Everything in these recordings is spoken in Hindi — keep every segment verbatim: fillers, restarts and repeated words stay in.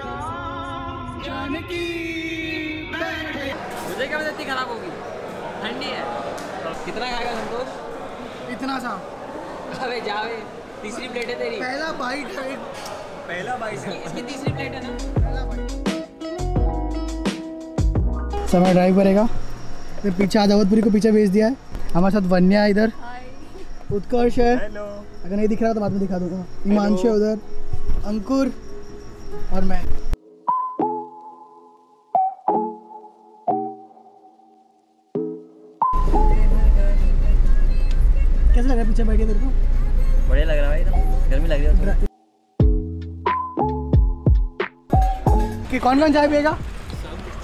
मुझे क्या इतनी खराब होगी, ठंडी है। कितना खाएगा संतोष? इतना सा। अरे जावे, तीसरी प्लेट है तेरी। पहला बाइट है, पहला बाइट है। इसकी तीसरी प्लेट है ना। समय ड्राइव करेगा। फिर पीछे आजावतपुरी को पीछे भेज दिया है। हमारे साथ वन्या इधर, उत्कर्ष है, अगर नहीं दिख रहा तो बाद में दिखा दूंगा। हिमांशु उधर, अंकुर और मैं। कैसा लग रहा है पीछे बैठ के तेरे को? बढ़िया लग रहा है भाई, गर्मी लग रही है। कि कौन कौन चाय पिएगा?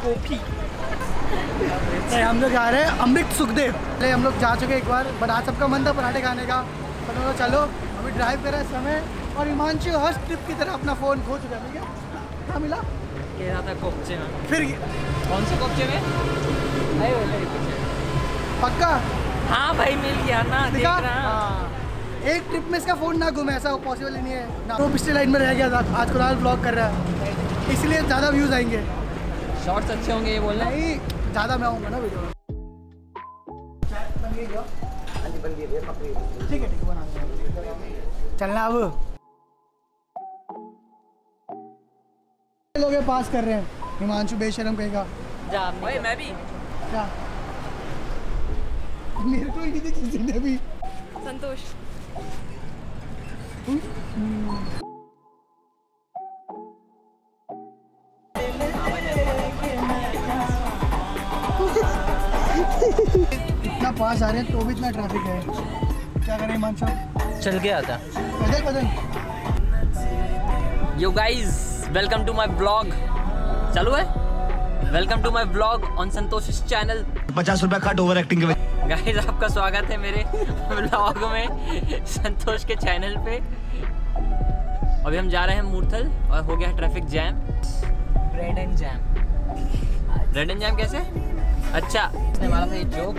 कॉफी। हम लोग जा रहे हैं अमृत सुखदेव। पहले हम लोग जा चुके एक बार, बट आज सबका मन था पराठे खाने का। पर चलो अभी ड्राइव कर रहा है समय, और हिमांशु हर ट्रिप की तरह अपना फ़ोन खो चुका है। क्या मिला? ये रहा था कोपचे में। फिर कौन से कोपचे में? पक्का? हाँ भाई मिल गया ना, देख रहा। एक ट्रिप में इसका फ़ोन ना घूमे, ऐसा पॉसिबल ही नहीं है ना। तो पिछले लाइन में रह गया था, आज कुणाल ब्लॉग कर रहा है, इसलिए ज़्यादा व्यूज़ आएंगे। शॉर्ट्स अच्छे होंगे ये बोलना ही, ज़्यादा मैं आऊँगा ना वीडियो। ठीक है ठीक है, चलना। अब लोग पास कर रहे हैं। हिमांशु बेशरम कहेगा जा। भाई मैं भी जा, मेरे को नहीं किसी ने भी। संतोष इतना पास आ रहे हैं तो भी इतना ट्रैफिक है, क्या करें हिमांशु? चल के आता पैदल पैदल। Yo guys, welcome to my blog. चालू है, welcome to my blog on Santosh channel. पचास रुपया कट ओवर एक्टिंग के बाद। गाइज आपका स्वागत है मेरे ब्लॉग में, संतोष के चैनल पे। अभी हम जा रहे हैं मूर्थल, और हो गया traffic jam. Bread and jam. Bread and jam कैसे? अच्छा, इसने मारा था ये जोक।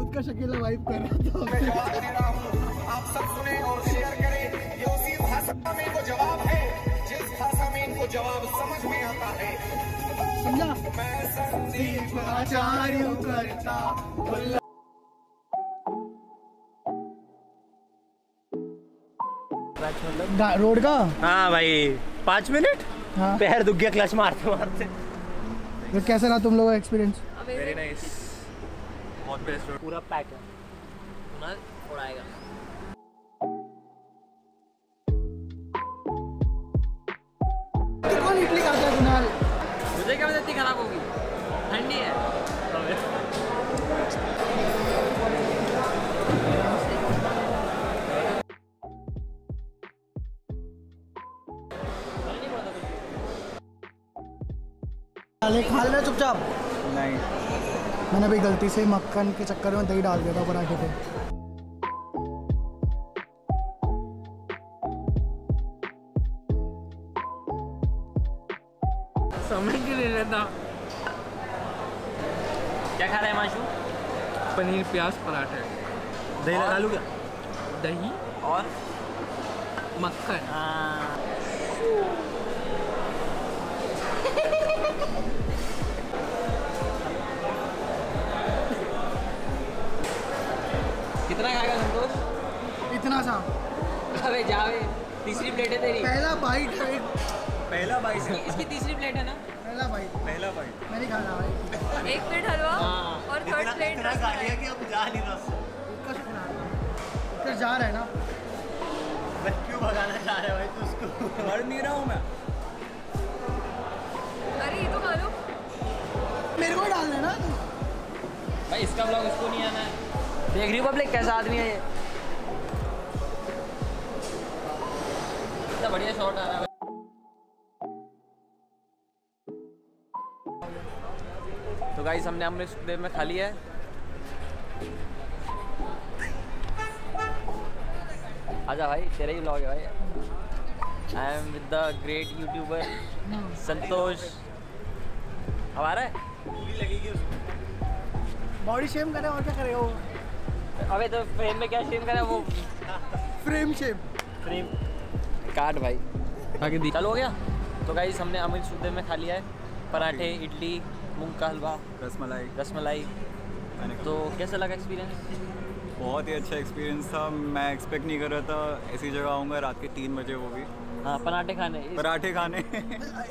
उत्कर्ष अकेला वाइब कर रहा था। आप सब सुने और शेयर करें। ये उसी भाषा में इनको जवाब है जिस भाषा में इनको जवाब समझ में आता है। समझा? मैं संदीप आचार्य करता। रोड का? हाँ भाई, पाँच मिनट। हाँ। पैर दुख गया क्लच मारते मारते। तो कैसा रहा तुम लोगों का एक्सपीरियंस? वेरी नाइस, बहुत बेस्ट रोड, पूरा पैक है। कुणाल उड़ाएगा। कौन इडली खाता है कुणाल? मुझे क्या इतनी खराब होगी, ठंडी है। खा लेना चुपचाप। नहीं, मैंने भी गलती से मक्खन के चक्कर में दही डाल दिया था पराठे पे। समझ के ले लेता। क्या खा रहा है माशू? पनीर प्याज पराठे। दही लगा लूँ क्या? दही और मक्खन। हाँ। कितना खाएगा संतोष? इतना सा। अरे जावे, तीसरी प्लेट है तेरी। पहला बाइट है, पहला बाइट है। इसकी तीसरी प्लेट है ना। पहला बाइट, पहला बाइट। मैं नहीं खा रहा भाई। एक प्लेट हलवा और थर्ड प्लेट रस खा लिया कि अब जा नहीं रहा। उत्कर्ष उत्कर्ष जा रहा है ना। मैं क्यों भगाना चाह रहा है भाई, तू उसको भर नहीं रहा हूँ मैं। अरे ये तो खा लो, मेरे को डाल देना। भाई इसका ब्लॉग इसको नहीं आना है। देख रही पब्लिक कैसा आदमी है ये, इतना बढ़िया शॉट आ रहा है। तो गाइस हमने अमरीक सुखदेव में खा लिया है। आजा भाई तेरा ही ब्लॉग है भाई। I am with the great YouTuber Santosh. अब आ रहा है बॉडी शेम करे और क्या करे वो। अबे तो फ्रेम में क्या शेम करे वो, फ्रेम शेम फ्रेम काट भाई आगे चलो हो गया। तो गाइस हमने अमरीक सुखदेव में खा लिया है पराठे, इडली, मूंग का हलवा, रसमलाई रसमलाई तो कैसा लगा एक्सपीरियंस? बहुत ही अच्छा एक्सपीरियंस था। मैं एक्सपेक्ट नहीं कर रहा था ऐसी जगह आऊँगा रात के तीन बजे, वो भी हाँ पराठे खाने पराठे खाने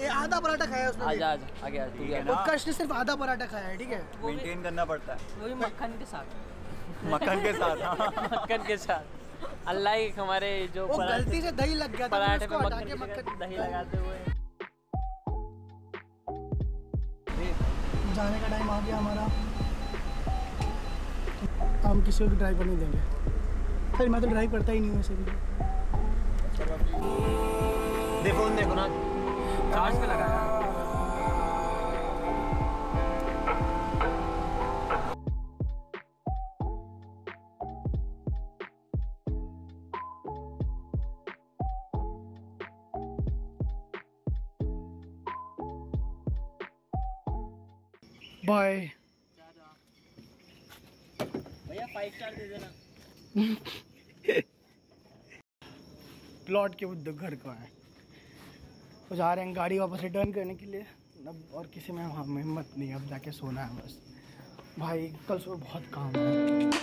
आधा पराठा खाया उसने। आजा आजा आगे आगे उत्कर्ष ने सिर्फ आधा पराठा खाया है। ठीक है मेंटेन करना पड़ता है, वो भी मक्खन के साथ मक्खन के साथ मक्खन के साथ। अल्लाह के हमारे जो गलती से दही लग गया पराठे में, दही लगाते हुए। जाने का टाइम आ गया हमारा, हम किसी को भी ड्राइव नहीं देंगे। फिर मैं तो ड्राइव करता ही नहीं हूँ ऐसे भी। देखो देखो ना चार्ज पे लगाया। बाय भैया फाइव स्टार दे देना। प्लॉट के बुद्ध घर का है तो जा रहे हैं गाड़ी वापस रिटर्न करने के लिए। अब और किसी में हम हिम्मत नहीं, अब जाके सोना है बस। भाई कल सुबह बहुत काम है।